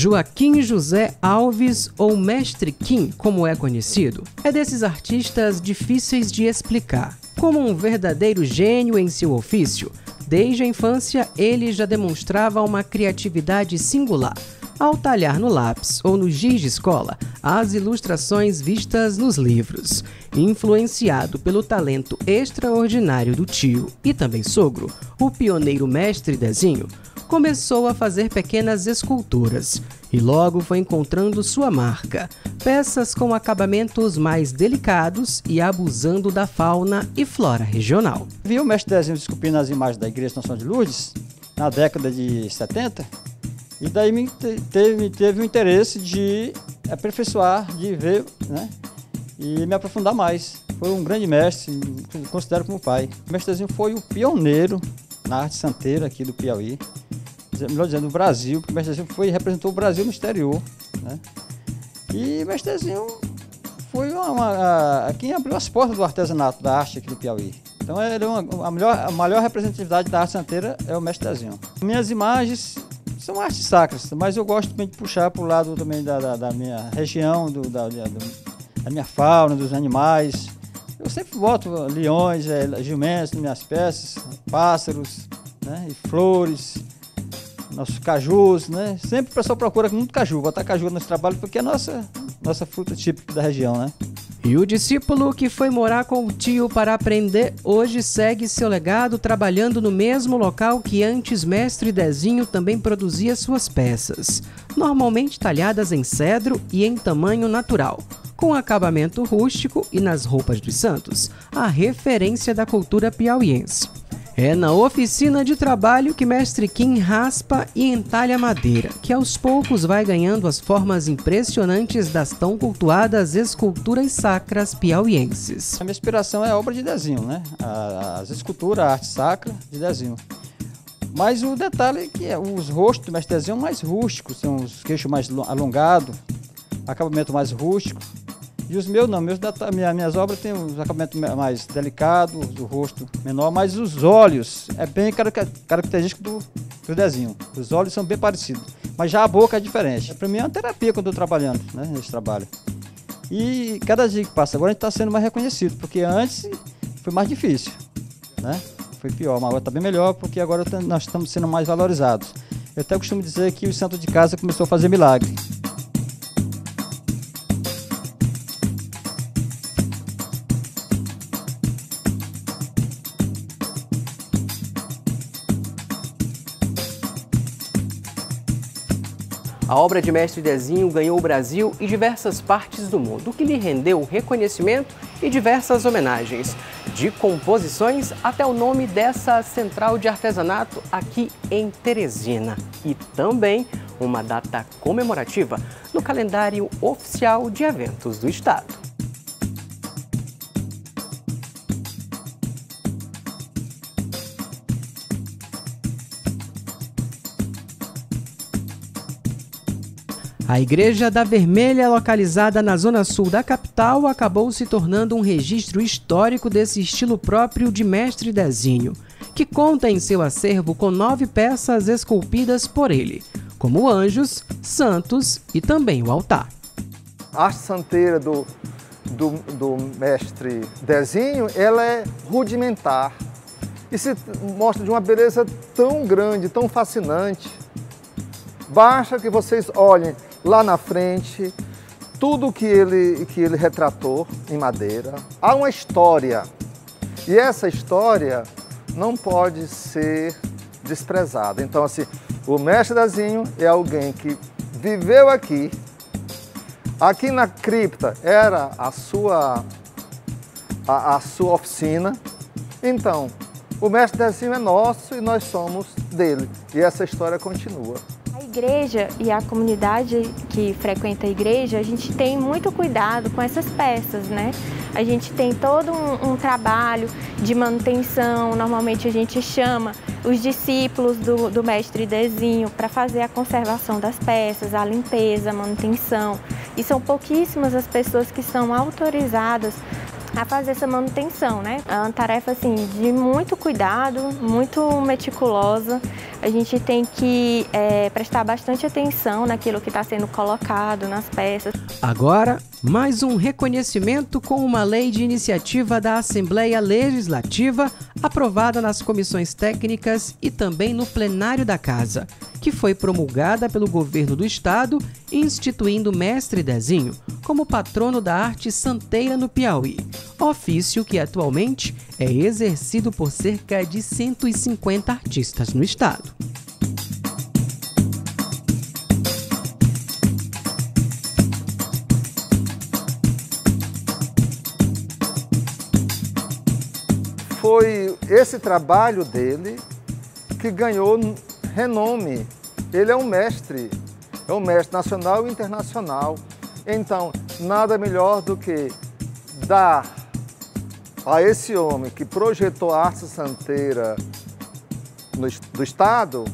Joaquim José Alves, ou Mestre Quim, como é conhecido, é desses artistas difíceis de explicar. Como um verdadeiro gênio em seu ofício, desde a infância ele já demonstrava uma criatividade singular, ao talhar no lápis ou no giz de escola as ilustrações vistas nos livros. Influenciado pelo talento extraordinário do tio e também sogro, o pioneiro Mestre Dezinho, começou a fazer pequenas esculturas e logo foi encontrando sua marca, peças com acabamentos mais delicados e abusando da fauna e flora regional. Viu o Mestre Dezinho esculpindo as imagens da Igreja Nossa Senhora de Lourdes na década de 70? E daí teve o interesse de aperfeiçoar, de ver, né, e me aprofundar mais. Foi um grande mestre, considero como pai. O Mestre Dezinho foi o pioneiro na arte santeira aqui do Piauí, melhor dizendo, no Brasil, porque o Mestre Dezinho representou o Brasil no exterior, né? E o Mestre Dezinho foi quem abriu as portas do artesanato, da arte aqui do Piauí. Então ele é a maior representatividade da arte santeira é o Mestre Dezinho. Minhas imagens são artes sacras, mas eu gosto também de puxar para o lado também da minha região, da minha fauna, dos animais. Eu sempre boto leões, jumentos nas minhas peças, pássaros, né, e flores, nossos cajus, né? Sempre o pessoal procura muito caju, botar caju nos trabalhos, porque é a nossa fruta típica da região, né? E o discípulo que foi morar com o tio para aprender, hoje segue seu legado trabalhando no mesmo local que antes Mestre Dezinho também produzia suas peças, normalmente talhadas em cedro e em tamanho natural, com acabamento rústico e nas roupas dos santos, a referência da cultura piauiense. É na oficina de trabalho que Mestre Quim raspa e entalha madeira, que aos poucos vai ganhando as formas impressionantes das tão cultuadas esculturas sacras piauienses. A minha inspiração é a obra de Dezinho, né? As esculturas, a arte sacra de Dezinho. Mas o detalhe é que os rostos do Mestre Dezinho são mais rústicos, são os queixos mais alongados, acabamento mais rústico. E os meus não, minhas obras têm um acabamento mais delicado, o rosto menor, mas os olhos é bem característico do Dezinho. Os olhos são bem parecidos, mas já a boca é diferente. Para mim é uma terapia quando eu estou trabalhando, né, nesse trabalho. E cada dia que passa agora a gente está sendo mais reconhecido, porque antes foi mais difícil, né? Foi pior, mas agora está bem melhor, porque agora nós estamos sendo mais valorizados. Eu até costumo dizer que o santo de casa começou a fazer milagre. A obra de Mestre Dezinho ganhou o Brasil e diversas partes do mundo, o que lhe rendeu reconhecimento e diversas homenagens, de composições até o nome dessa central de artesanato aqui em Teresina. E também uma data comemorativa no calendário oficial de eventos do Estado. A Igreja da Vermelha, localizada na zona sul da capital, acabou se tornando um registro histórico desse estilo próprio de Mestre Dezinho, que conta em seu acervo com 9 peças esculpidas por ele, como anjos, santos e também o altar. A arte santeira do Mestre Dezinho, ela é rudimentar e se mostra de uma beleza tão grande, tão fascinante. Basta que vocês olhem lá na frente, tudo que ele retratou em madeira. Há uma história, e essa história não pode ser desprezada. Então, assim, o Mestre Dezinho é alguém que viveu aqui. Aqui na cripta era a sua oficina. Então, o Mestre Dezinho é nosso e nós somos dele. E essa história continua. A igreja e a comunidade que frequenta a igreja, a gente tem muito cuidado com essas peças, né? A gente tem todo um trabalho de manutenção, normalmente a gente chama os discípulos do Mestre Dezinho para fazer a conservação das peças, a limpeza, a manutenção. E são pouquíssimas as pessoas que são autorizadas a fazer essa manutenção, né? É uma tarefa assim de muito cuidado, muito meticulosa. A gente tem que prestar bastante atenção naquilo que está sendo colocado nas peças. Agora, mais um reconhecimento com uma lei de iniciativa da Assembleia Legislativa aprovada nas comissões técnicas e também no plenário da Casa, que foi promulgada pelo Governo do Estado, instituindo Mestre Dezinho como patrono da arte santeira no Piauí, ofício que atualmente é exercido por cerca de 150 artistas no estado. Foi esse trabalho dele que ganhou renome. Ele é um mestre nacional e internacional. Então, nada melhor do que dar a esse homem que projetou a arte santeira do Estado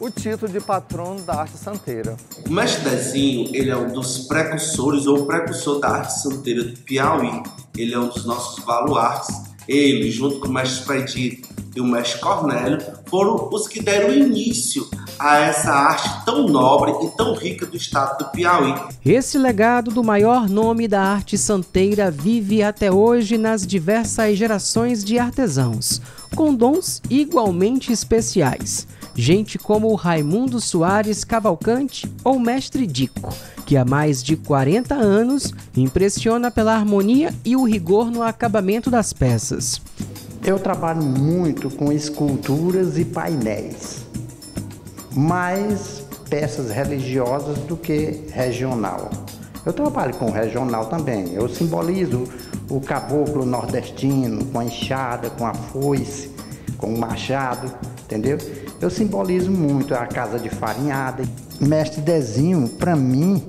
o título de patrono da arte santeira. O Mestre Dezinho, ele é um dos precursores ou precursor da arte santeira do Piauí. Ele é um dos nossos baluartes. Ele, junto com o Mestre Dico e o Mestre Cornélio, foram os que deram início a essa arte tão nobre e tão rica do estado do Piauí. Esse legado do maior nome da arte santeira vive até hoje nas diversas gerações de artesãos, com dons igualmente especiais. Gente como o Raimundo Soares Cavalcante ou Mestre Dico, que há mais de 40 anos impressiona pela harmonia e o rigor no acabamento das peças. Eu trabalho muito com esculturas e painéis, mais peças religiosas do que regional. Eu trabalho com regional também, eu simbolizo o caboclo nordestino com a enxada, com a foice, com o machado, entendeu? Eu simbolizo muito a casa de farinhada. Mestre Dezinho, para mim,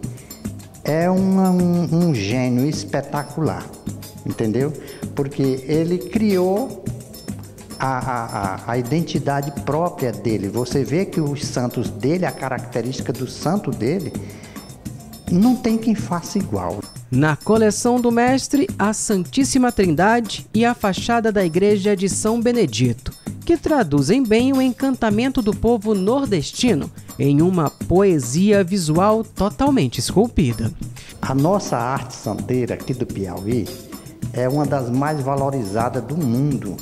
é um gênio espetacular, entendeu? Porque ele criou a identidade própria dele. Você vê que os santos dele, a característica do santo dele, não tem quem faça igual. Na coleção do mestre, a Santíssima Trindade e a fachada da Igreja de São Benedito, que traduzem bem o encantamento do povo nordestino em uma poesia visual totalmente esculpida. A nossa arte santeira aqui do Piauí é uma das mais valorizadas do mundo.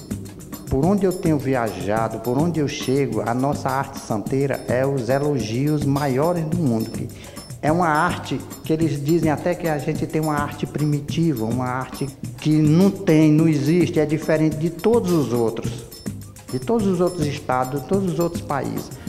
Por onde eu tenho viajado, por onde eu chego, a nossa arte santeira é os elogios maiores do mundo. É uma arte que eles dizem até que a gente tem uma arte primitiva, uma arte que não tem, não existe, é diferente de todos os outros estados, todos os outros países.